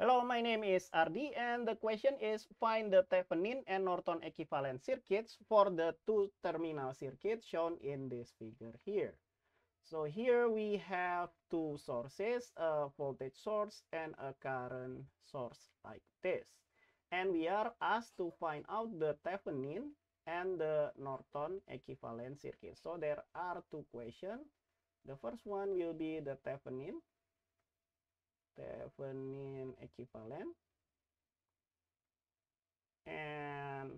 Hello, my name is Ardi, and the question is find the Thévenin and Norton equivalent circuits for the two terminal circuits shown in this figure here. So here we have two sources, a voltage source and a current source like this. And we are asked to find out the Thévenin and the Norton equivalent circuit. So there are two questions. The first one will be the Thévenin equivalent, and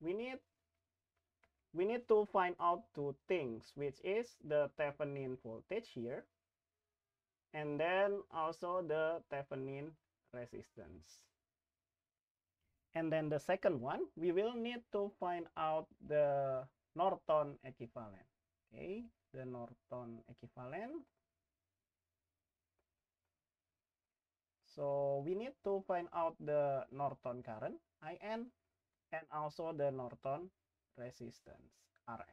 we need to find out two things, which is the Thévenin voltage here and then also the Thévenin resistance. And then the second one, we will need to find out the Norton equivalent. Okay, the Norton equivalent. So we need to find out the Norton current, IN, and also the Norton resistance, RN.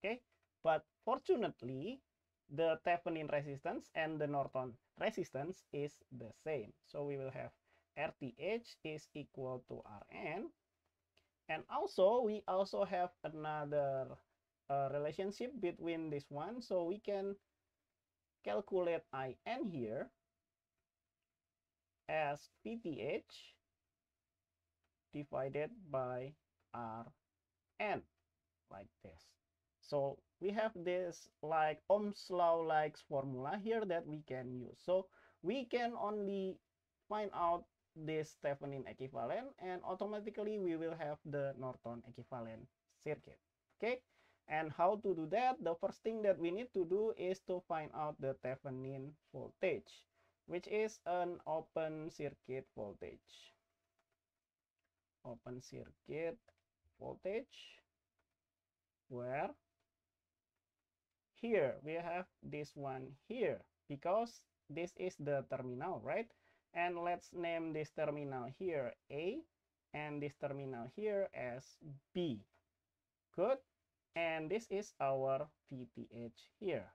Okay, but fortunately, the Thévenin resistance and the Norton resistance is the same. So we will have RTH is equal to RN. And also, we also have another relationship between this one. So we can calculate IN here as VTH divided by RN like this. So we have this like Ohm's law-like formula here that we can use. So we can only find out this Thévenin equivalent, and automatically we will have the Norton equivalent circuit. Okay, and how to do that? The first thing that we need to do is to find out the Thévenin voltage, which is an open circuit voltage. Open circuit voltage, where here we have this one here, because this is the terminal, right? And let's name this terminal here A, and this terminal here as B. Good. And this is our VTH here.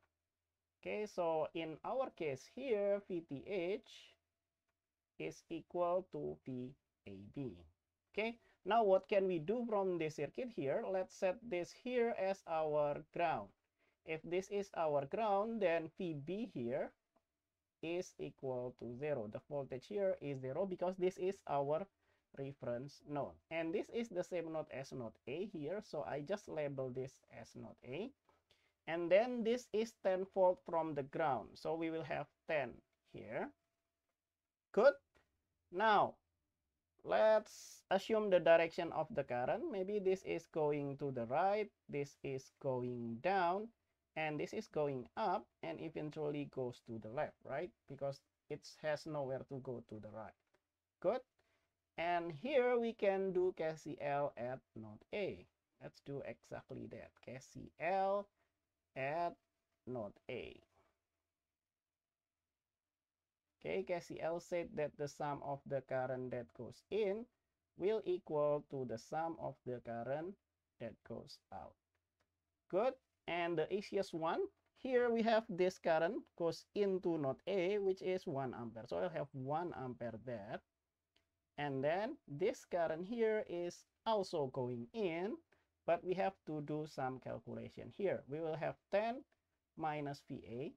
Okay, so in our case here, VTH is equal to VAB. Okay, now what can we do from this circuit here? Let's set this here as our ground. If this is our ground, then VB here is equal to 0. The voltage here is 0 because this is our reference node. And this is the same node as node A here. So I just label this as node A. And then this is 10 volt from the ground. So we will have 10 here. Good. Now, let's assume the direction of the current. Maybe this is going to the right. This is going down. And this is going up and eventually goes to the left, right? Because it has nowhere to go to the right. Good. And here we can do KCL at node A. Let's do exactly that. KCL at node A. Okay, KCL said that the sum of the current that goes in will equal to the sum of the current that goes out. Good. And the easiest one, here we have this current goes into node A, which is 1 ampere. So I'll have 1 ampere there. And then this current here is also going in, but we have to do some calculation here. We will have 10 minus VA.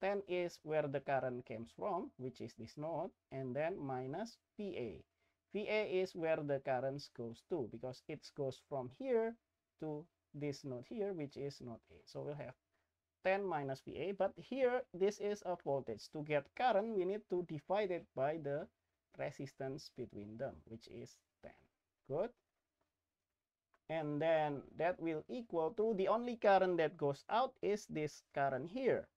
10 is where the current comes from, which is this node, and then minus VA. VA is where the current goes to, because it goes from here to this node here, which is node A. So we'll have 10 minus VA, but here this is a voltage. To get current, we need to divide it by the resistance between them, which is 10. Good. And then that will equal to the only current that goes out is this current here.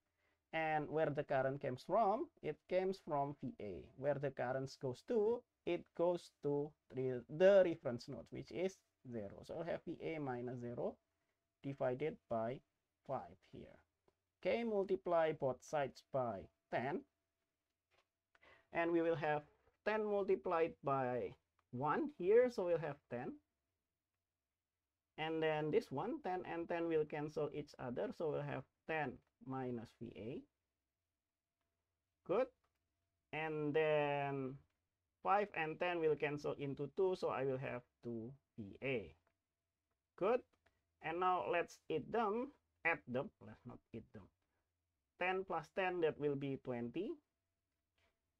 And where the current comes from, it comes from VA. Where the current goes to, it goes to the reference node, which is 0. So I'll have VA minus 0 divided by 5 here. Okay, multiply both sides by 10. And we will have 10 multiplied by 1 here, so we'll have 10. And then this one, 10 and 10 will cancel each other, so we'll have 10 minus VA. Good. And and then 5 and 10 will cancel into 2, so I will have 2VA. Good. And now let's add them. 10 plus 10, that will be 20.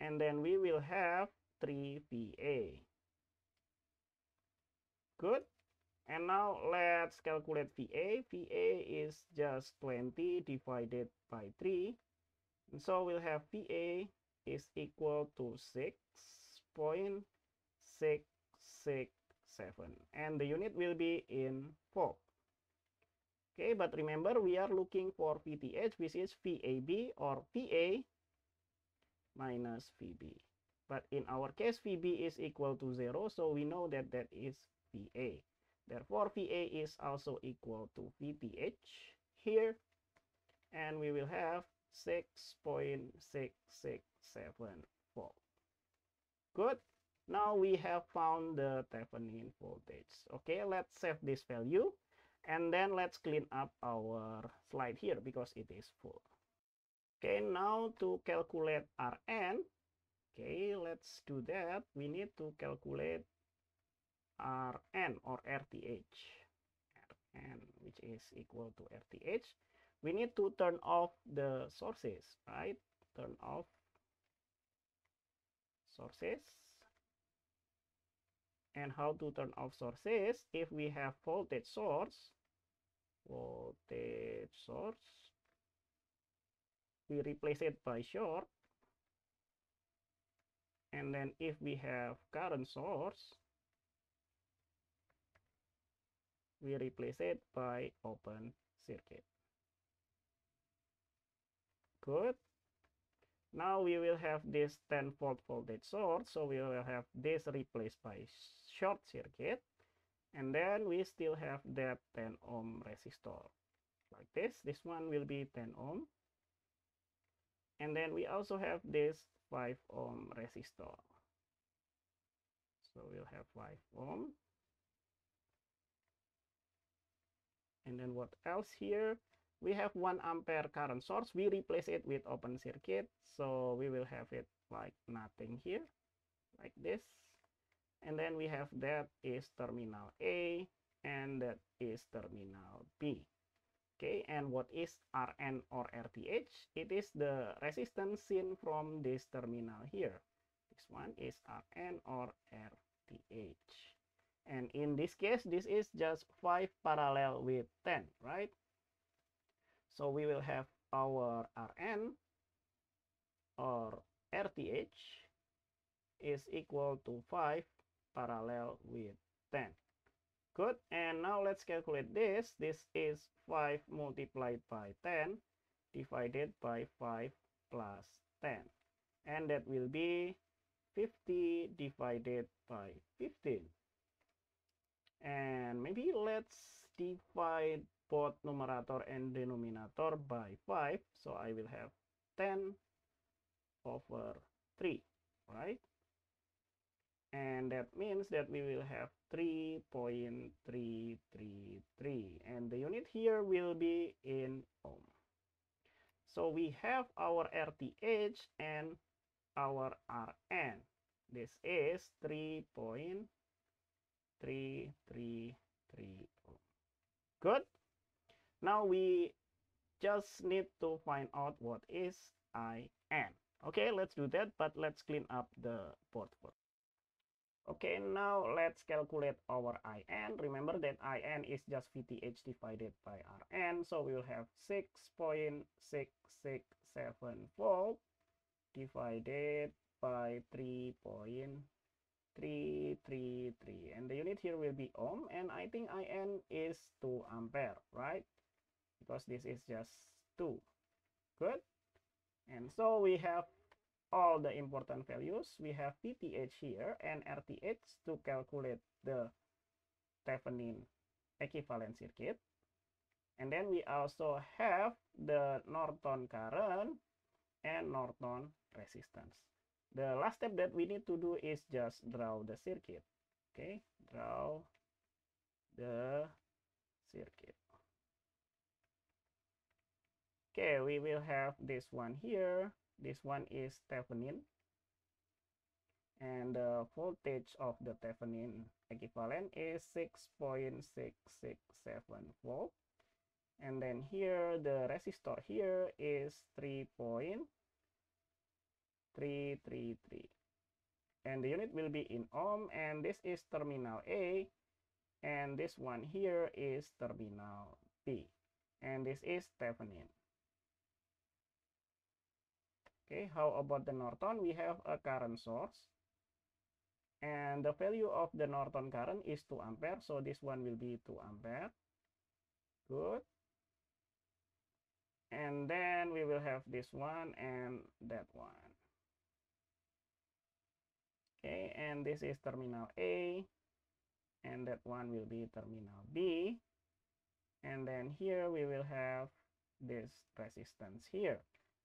And then we will have 3VA. Good. And now let's calculate VA. VA is just 20 divided by 3. And so we'll have VA is equal to 6.667. And the unit will be in volt. Okay, but remember we are looking for VTH, which is VAB or VA minus VB. But in our case, VB is equal to 0, so we know that that is VA. Therefore, VA is also equal to VTH here, and we will have 6.667 volt. Good. Now we have found the Thevenin voltage. Okay, let's save this value, and then let's clean up our slide here because it is full. Okay, now to calculate Rn. Okay, let's do that. We need to calculate Rn or RTH, Rn, which is equal to RTH. We need to turn off the sources, right? Turn off sources. And how to turn off sources? If we have voltage source, we replace it by short. And then if we have current source, we replace it by open circuit. Good. Now we will have this 10 volt voltage source, so we will have this replaced by short circuit, and then we still have that 10 ohm resistor like this. This one will be 10 ohm, and then we also have this 5 ohm resistor, so we'll have 5 ohm. And then what else here? We have 1 ampere current source. We replace it with open circuit. So we will have it like nothing here, like this. And then we have that is terminal A and that is terminal B. Okay, and what is Rn or RTH? It is the resistance seen from this terminal here. This one is Rn or RTH. And in this case, this is just 5 parallel with 10, right? So we will have our Rn or RTH is equal to 5 parallel with 10. Good. And now let's calculate this. This is 5 multiplied by 10 divided by 5 plus 10. And that will be 50 divided by 15. And maybe let's divide both numerator and denominator by 5. So I will have 10 over 3, right? And that means that we will have 3.333. And the unit here will be in ohm. So we have our RTH and our Rn. This is 3.333 ohm. Good. Now we just need to find out what is In. Okay, let's do that, but let's clean up the board first. Okay, now let's calculate our In. Remember that In is just VTH divided by Rn, so we will have 6.667 volt divided by 3.333, and the unit here will be ohm, and I think In is 2 ampere, right? Because this is just 2. Good. And so we have all the important values. We have VTH here and RTH to calculate the Thevenin equivalent circuit, and then we also have the Norton current and Norton resistance. The last step that we need to do is just draw the circuit. Okay, draw the circuit. Okay, we will have this one here. This one is Thevenin and the voltage of the Thévenin equivalent is 6.667 volt. And then here the resistor here is 3.333, and the unit will be in ohm, and this is terminal A, and this one here is terminal B, and this is Thévenin. Okay, how about the Norton? We have a current source, and the value of the Norton current is 2 ampere, so this one will be 2 ampere. Good. And then we will have this one and that one. Okay, and this is terminal A, and that one will be terminal B. And then here we will have this resistance here,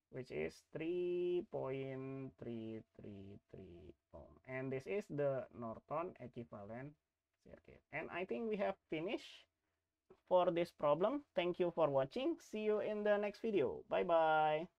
which is 3.333 ohm. And this is the Norton equivalent circuit. And I think we have finished for this problem. Thank you for watching. See you in the next video. Bye-bye.